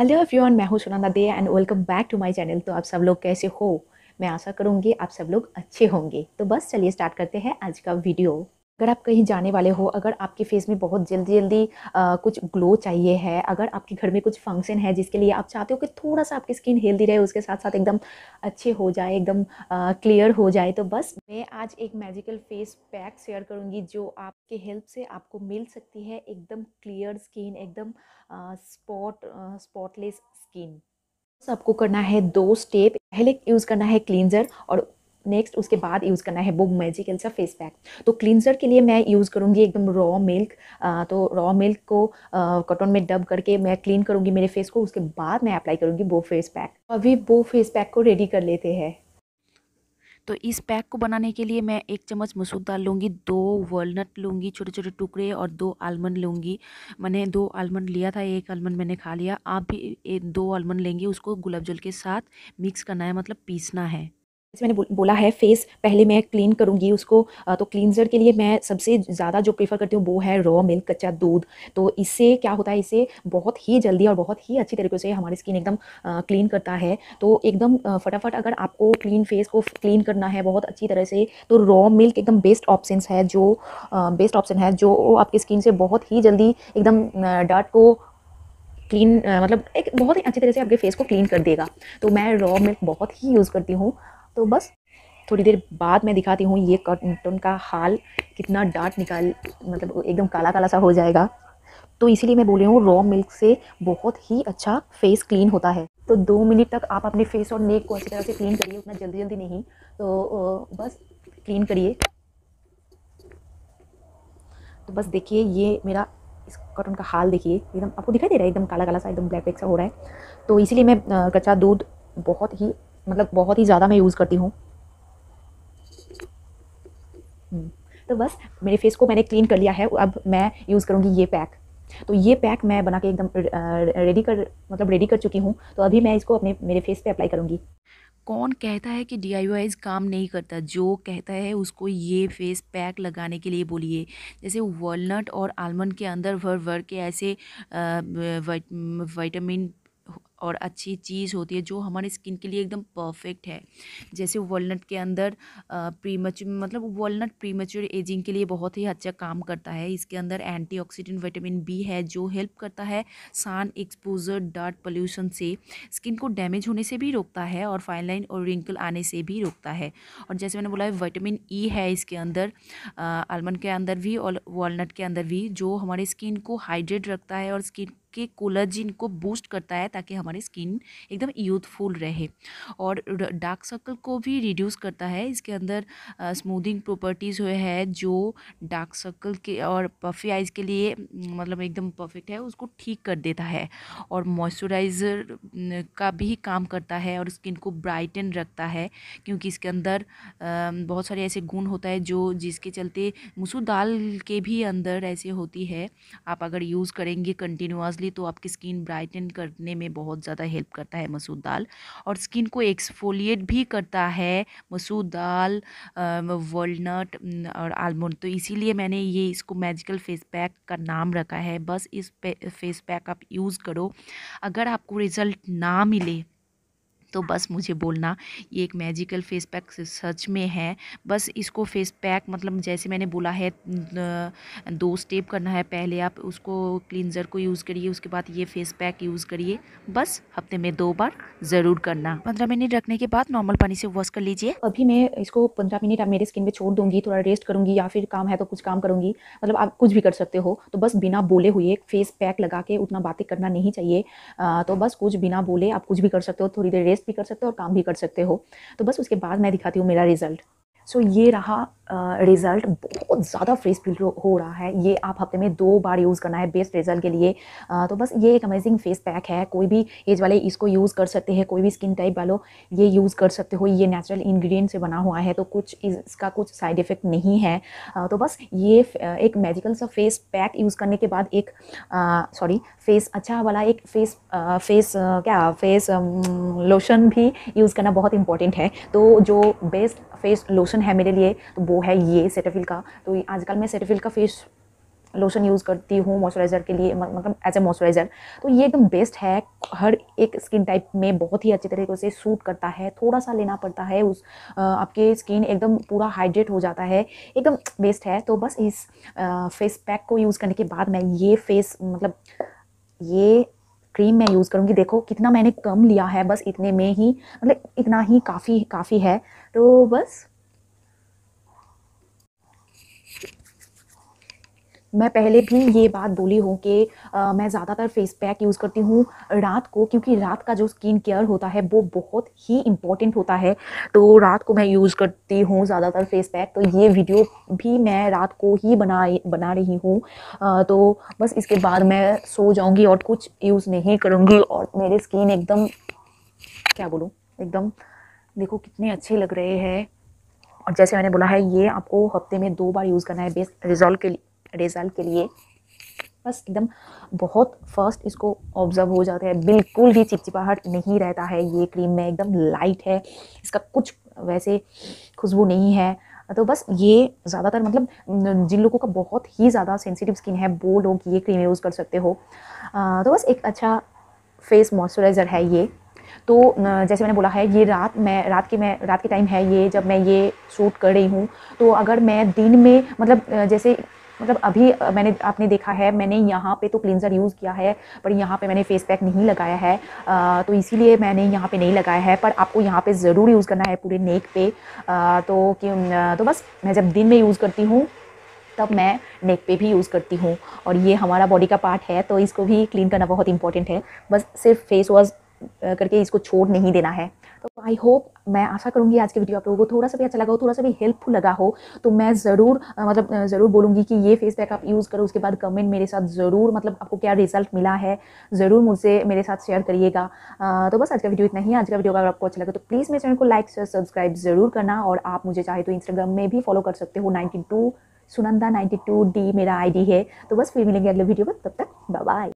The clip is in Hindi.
हेलो एवरीवन, मैं हूँ Sunanda Dey and welcome back to my channel. तो आप सब लोग कैसे हो? मैं आशा करूँगी आप सब लोग अच्छे होंगे। तो बस चलिए स्टार्ट करते हैं आज का वीडियो। अगर आप कहीं जाने वाले हो, अगर आपके फेस में बहुत जल्दी कुछ ग्लो चाहिए है, अगर आपके घर में कुछ फंक्शन है जिसके लिए आप चाहते हो कि थोड़ा सा आपकी स्किन हेल्दी रहे, उसके साथ साथ एकदम अच्छे हो जाए, एकदम क्लियर हो जाए, तो बस मैं आज एक मैजिकल फेस पैक शेयर करूंगी जो आपके हेल्प से आपको मिल सकती है। एकदम क्लियर स्किन, एकदम स्पॉटलेस स्किन। आपको करना है दो स्टेप। पहले यूज़ करना है क्लींजर और नेक्स्ट उसके बाद यूज़ करना है वो मैजिकल सा फेस पैक। तो क्लींजर के लिए मैं यूज़ करूँगी एकदम रॉ मिल्क। तो रॉ मिल्क को कॉटन में डब करके मैं क्लीन करूँगी मेरे फेस को, उसके बाद मैं अप्लाई करूँगी वो फेस पैक। अभी वो फेस पैक को रेडी कर लेते हैं। तो इस पैक को बनाने के लिए मैं एक चम्मच मसूर दाल लूँगी, 2 वॉलनट लूँगी छोटे छोटे टुकड़े और 2 आलमंड लूँगी। मैंने 2 आलमंड लिया था, 1 आलमंड मैंने खा लिया। आप भी 2 आलमंड लेंगे, उसको गुलाब जल के साथ मिक्स करना है, मतलब पीसना है। जैसे मैंने बोला है फेस पहले मैं क्लीन करूँगी उसको। तो क्लींजर के लिए मैं सबसे ज़्यादा जो प्रेफर करती हूँ वो है रॉ मिल्क, कच्चा दूध। तो इससे क्या होता है, इससे बहुत ही जल्दी और बहुत ही अच्छी तरीके से हमारी स्किन एकदम क्लीन करता है। तो एकदम फटाफट अगर आपको क्लीन फेस को क्लीन करना है बहुत अच्छी तरह से, तो रॉ मिल्क एकदम बेस्ट ऑप्शन है जो आपकी स्किन से बहुत ही जल्दी एकदम डार्ट को क्लीन, मतलब एक बहुत ही अच्छी तरह से आपके फेस को क्लीन कर देगा। तो मैं रॉ मिल्क बहुत ही यूज़ करती हूँ। तो बस थोड़ी देर बाद मैं दिखाती हूँ ये कॉटन का हाल, कितना डार्क निकाल, मतलब एकदम काला काला सा हो जाएगा। तो इसीलिए मैं बोल रही हूँ रॉ मिल्क से बहुत ही अच्छा फेस क्लीन होता है। तो 2 मिनट तक आप अपने फेस और नेक को अच्छी तरह से क्लीन करिए, उतना जल्दी जल्दी नहीं, तो बस क्लीन करिए। तो बस देखिए ये मेरा इस कॉटन का हाल देखिए, एकदम आपको दिखाई दे रहा है, एकदम काला काला सा, एकदम ब्लैक ब्लैक सा हो रहा है। तो इसीलिए मैं कच्चा दूध बहुत ही ज़्यादा मैं यूज़ करती हूँ। तो बस मेरे फेस को मैंने क्लीन कर लिया है, अब मैं यूज़ करूँगी ये पैक। तो ये पैक मैं बना के एकदम रेडी कर चुकी हूँ। तो अभी मैं इसको मेरे फेस पे अप्लाई करूँगी। कौन कहता है कि DIYs काम नहीं करता, जो कहता है उसको ये फेस पैक लगाने के लिए बोलिए। जैसे वॉलनट और आलमंड के अंदर भर के ऐसे विटामिन और अच्छी चीज़ होती है जो हमारे स्किन के लिए एकदम परफेक्ट है। जैसे वॉलनट के अंदर वॉलनट प्रीमेच्योर एजिंग के लिए बहुत ही अच्छा काम करता है। इसके अंदर एंटीऑक्सीडेंट विटामिन B है जो हेल्प करता है सन एक्सपोजर, डार्ट पोल्यूशन से, स्किन को डैमेज होने से भी रोकता है और फाइन लाइन और रिंकल आने से भी रोकता है। और जैसे मैंने बोला है विटामिन E है इसके अंदर, आलमंड के अंदर भी और वॉलनट के अंदर भी, जो हमारे स्किन को हाइड्रेट रखता है और स्किन के कोलाजिन को बूस्ट करता है ताकि हमारी स्किन एकदम यूथफुल रहे। और डार्क सर्कल को भी रिड्यूस करता है। इसके अंदर स्मूदिंग प्रॉपर्टीज़ है जो डार्क सर्कल के और पफी आइज़ के लिए मतलब एकदम परफेक्ट है, उसको ठीक कर देता है। और मॉइस्चराइज़र का भी काम करता है और स्किन को ब्राइटन रखता है, क्योंकि इसके अंदर बहुत सारे ऐसे गुण होता है जो जिसके चलते मसूर दाल के भी अंदर ऐसे होती है। आप अगर यूज़ करेंगे कंटिन्यूअस तो आपकी स्किन ब्राइटन करने में बहुत ज़्यादा हेल्प करता है मसूर दाल। और स्किन को एक्सफोलिएट भी करता है मसूर दाल, वॉलनट और आलमंड। तो इसीलिए मैंने ये इसको मैजिकल फेस पैक का नाम रखा है। बस इस फेस पैक आप यूज़ करो। अगर आपको रिज़ल्ट ना मिले तो बस मुझे बोलना, ये एक मैजिकल फेस पैक सच में है। बस इसको फेस पैक मतलब जैसे मैंने बोला है 2 स्टेप करना है। पहले आप उसको क्लींजर को यूज़ करिए, उसके बाद ये फेस पैक यूज़ करिए। बस हफ्ते में 2 बार ज़रूर करना। 15 मिनट रखने के बाद नॉर्मल पानी से वॉश कर लीजिए। अभी मैं इसको 15 मिनट आप मेरे स्किन पर छोड़ दूँगी, थोड़ा रेस्ट करूँगी या फिर काम है तो कुछ काम करूँगी, मतलब आप कुछ भी कर सकते हो। तो बस बिना बोले हुए फेस पैक लगा के उतना बातें करना नहीं चाहिए। तो बस कुछ बिना बोले आप कुछ भी कर सकते हो, थोड़ी देर भी कर सकते हो और काम भी कर सकते हो। तो बस उसके बाद मैं दिखाती हूँ मेरा रिजल्ट। सो ये रहा रिजल्ट। बहुत ज़्यादा फ्रेश फील हो रहा है। ये आप हफ्ते में 2 बार यूज़ करना है बेस्ट रिजल्ट के लिए। तो बस ये एक अमेजिंग फेस पैक है। कोई भी एज वाले इसको यूज़ कर सकते हैं, कोई भी स्किन टाइप वालों ये यूज़ कर सकते हो। ये नेचुरल इंग्रेडिएंट से बना हुआ है, तो कुछ इसका कुछ साइड इफ़ेक्ट नहीं है। तो बस ये एक मैजिकल सा फेस पैक यूज़ करने के बाद एक फेस लोशन भी यूज़ करना बहुत इंपॉर्टेंट है। तो जो बेस्ट फेस लोशन है मेरे लिए तो वो है ये सेटाफिल का। तो आजकल मैं सेटाफिल का फेस लोशन यूज़ करती हूँ मॉइस्चराइज़र के लिए, मतलब एज ए मॉइस्चराइज़र। तो ये एकदम बेस्ट है, हर एक स्किन टाइप में बहुत ही अच्छे तरीके से सूट करता है। थोड़ा सा लेना पड़ता है, उस आपके स्किन एकदम पूरा हाइड्रेट हो जाता है, एकदम बेस्ट है। तो बस इस फेस पैक को यूज़ करने के बाद मैं ये फेस मतलब ये क्रीम मैं यूज़ करूँगी। देखो कितना मैंने कम लिया है, बस इतने में ही, मतलब इतना ही काफ़ी है। तो बस मैं पहले भी ये बात बोली हूँ कि मैं ज़्यादातर फेस पैक यूज़ करती हूँ रात को, क्योंकि रात का जो स्किन केयर होता है वो बहुत ही इम्पोर्टेंट होता है। तो रात को मैं यूज़ करती हूँ ज़्यादातर फेस पैक। तो ये वीडियो भी मैं रात को ही बना रही हूँ। तो बस इसके बाद मैं सो जाऊँगी और कुछ यूज़ नहीं करूँगी, और मेरे स्किन एकदम, क्या बोलूँ, एकदम देखो कितने अच्छे लग रहे हैं। और जैसे मैंने बोला है, ये आपको हफ्ते में 2 बार यूज़ करना है बेस्ट रिजल्ट के लिए। बस एकदम बहुत फास्ट इसको ऑब्जर्व हो जाता है, बिल्कुल भी चिपचिपाहट नहीं रहता है। ये क्रीम में एकदम लाइट है, इसका कुछ वैसे खुशबू नहीं है। तो बस ये ज़्यादातर, मतलब जिन लोगों का बहुत ही ज़्यादा सेंसिटिव स्किन है वो लोग ये क्रीम यूज़ कर सकते हो। तो बस एक अच्छा फेस मॉइस्चराइज़र है ये। तो जैसे मैंने बोला है, ये रात के टाइम है ये, जब मैं ये शूट कर रही हूँ। तो अगर मैं दिन में, मतलब जैसे, मतलब अभी आपने देखा है, मैंने यहाँ पे तो क्लींजर यूज़ किया है, पर यहाँ पे मैंने फेस पैक नहीं लगाया है। तो इसीलिए मैंने यहाँ पे नहीं लगाया है, पर आपको यहाँ पे ज़रूर यूज़ करना है पूरे नेक पे। तो बस मैं जब दिन में यूज़ करती हूँ तब मैं नेक पे भी यूज़ करती हूँ, और ये हमारा बॉडी का पार्ट है तो इसको भी क्लीन करना बहुत इंपॉर्टेंट है। बस सिर्फ फेस वॉश करके इसको छोड़ नहीं देना है। तो आई होप, मैं आशा करूँगी आज की वीडियो आप लोगों को थोड़ा सा भी अच्छा लगा हो, थोड़ा सा भी हेल्पफुल लगा हो। तो मैं ज़रूर, मतलब ज़रूर बोलूँगी कि ये फेस पैक आप यूज़ करो, उसके बाद कमेंट मेरे साथ ज़रूर, मतलब आपको क्या रिजल्ट मिला है ज़रूर मुझसे मेरे साथ शेयर करिएगा। तो बस आज का वीडियो इतना ही। आज का वीडियो अगर आपको अच्छा लगा तो प्लीज़ मेरे चैनल को लाइक शेयर सब्सक्राइब ज़रूर करना, और आप मुझे चाहे तो इंस्टाग्राम में भी फॉलो कर सकते हो। 92 सुनंदा 92 डी मेरा ID है। तो बस फिर मिलेंगे अगले वीडियो पर, तब तक बाय।